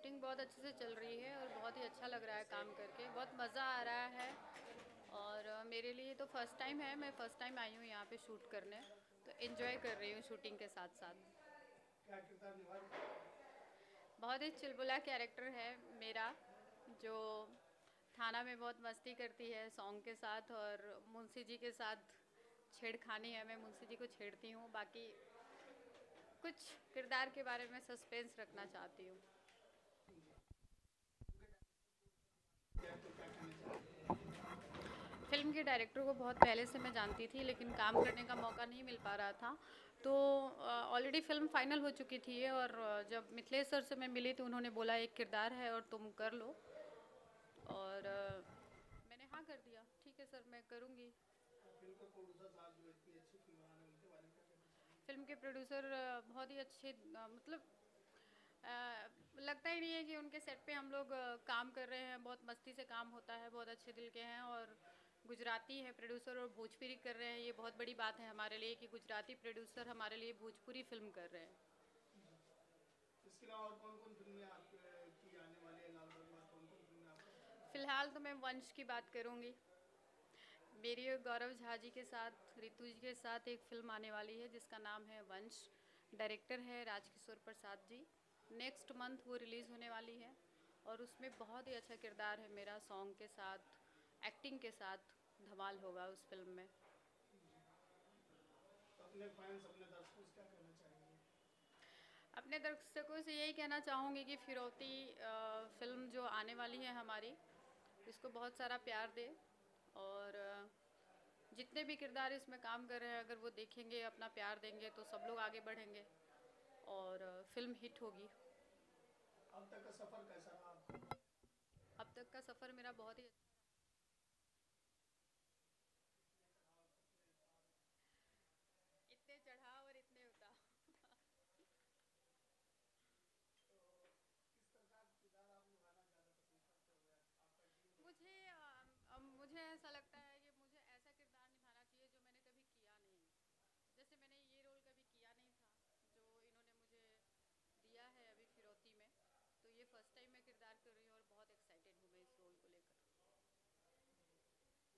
Shooting बहुत अच्छे से चल रही है और बहुत ही अच्छा लग रहा है काम करके, बहुत मज़ा आ रहा है। और मेरे लिए तो फर्स्ट टाइम है, मैं फर्स्ट टाइम आई हूँ यहाँ पे शूट करने, तो एंजॉय कर रही हूँ शूटिंग के साथ साथ। बहुत ही चुलबुला कैरेक्टर है मेरा, जो थाना में बहुत मस्ती करती है सॉन्ग के साथ, और मुंशी जी के साथ छेड़खानी है, मैं मुंशी जी को छेड़ती हूँ। बाकी कुछ किरदार के बारे में सस्पेंस रखना चाहती हूँ। फिल्म के डायरेक्टर को बहुत पहले से मैं जानती थी, लेकिन काम करने का मौका नहीं मिल पा रहा था, तो ऑलरेडी फिल्म फाइनल हो चुकी थी। और जब मिथिलेश सर से मैं मिली तो उन्होंने बोला एक किरदार है और तुम कर लो, और मैंने हाँ कर दिया, ठीक है सर मैं करूँगी। फिल्म के प्रोड्यूसर बहुत ही अच्छे, मतलब लगता ही नहीं है कि उनके सेट पे हम लोग काम कर रहे हैं। बहुत मस्ती से काम होता है, बहुत अच्छे दिल के हैं, और गुजराती हैं प्रोड्यूसर और भोजपुरी कर रहे हैं। ये बहुत बड़ी बात है हमारे लिए कि गुजराती प्रोड्यूसर हमारे लिए भोजपुरी फिल्म कर रहे हैं। इसके अलावा और कौन-कौन फिल्में आपकी आने वाली हैं? फिलहाल तो मैं वंश की बात करूँगी। मेरी और गौरव झा जी के साथ, रितु जी के साथ एक फिल्म आने वाली है जिसका नाम है वंश। डायरेक्टर है राजकिशोर प्रसाद जी। नेक्स्ट मंथ वो रिलीज़ होने वाली है, और उसमें बहुत ही अच्छा किरदार है मेरा, सॉन्ग के साथ, एक्टिंग के साथ धमाल होगा उस फिल्म में। अपने दर्शकों से यही कहना चाहूँगी कि फिरौती फिल्म जो आने वाली है हमारी, इसको बहुत सारा प्यार दे, और जितने भी किरदार इसमें काम कर रहे हैं अगर वो देखेंगे, अपना प्यार देंगे, तो सब लोग आगे बढ़ेंगे और फिल्म हिट होगी। अब तक का सफ़र कैसा रहा? अब तक का सफ़र मेरा बहुत ही अच्छा। इतने चढ़ाव और इतने उतार। मुझे ऐसा लगता है कि मुझे ऐसा किरदार निभाना चाहिए जो मैंने कभी किया नहीं, जैसे मैंने ये रोल कभी किया नहीं था जो इन्होंने मुझे दिया है अभी फिरौती में, तो ये फर्स्ट टाइम मैं किरदार कर रही हूँ और बहुत एक्साइटेड हूँ मैं इस रोल को लेकर।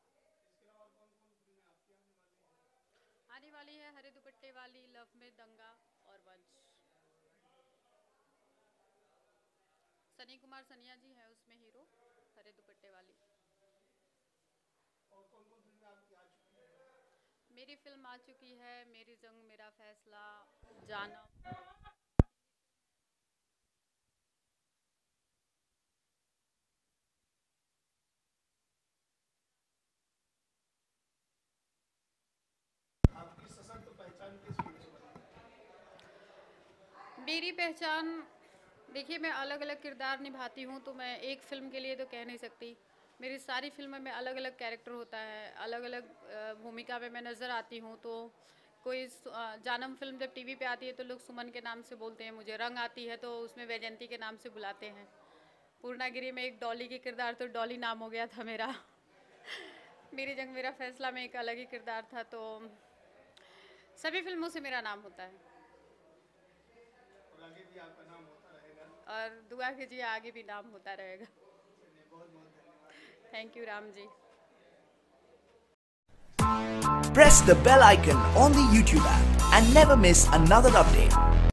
इसके अलावा और कौन-कौन फिल्में आपकी आने वाली हैं? आने वाली है हरे दुपट्टे वाली, लव में दंगा और वंच। सनी कुमार सनिया जी हैं उसमें हीरो, हरे दुपट्टे वाली। और कौन-कौन फिल्में आपकी आ चुकी हैं? मेरी फिल्म आ चुकी है मेरी जंग मेरा फैसला, जानम। आपकी सशक्त पहचान किस फिल्म से बनी? मेरी पहचान, देखिए मैं अलग अलग किरदार निभाती हूँ, तो मैं एक फ़िल्म के लिए तो कह नहीं सकती। मेरी सारी फिल्म में अलग अलग कैरेक्टर होता है, अलग अलग भूमिका में मैं नज़र आती हूँ। तो कोई जानम फिल्म जब टीवी पे आती है तो लोग सुमन के नाम से बोलते हैं मुझे, रंग आती है तो उसमें वैजयंती के नाम से बुलाते हैं, पूर्णागिरी में एक डॉली के किरदार तो डॉली नाम हो गया था मेरा, मेरी जंग मेरा फैसला में एक अलग ही किरदार था, तो सभी फिल्मों से मेरा नाम होता है। आगे भी आपका नाम होता रहेगा, और दुआ कीजिए आगे भी नाम होता रहेगा। Thank you Ram ji. Press the bell icon on the YouTube app and never miss another update.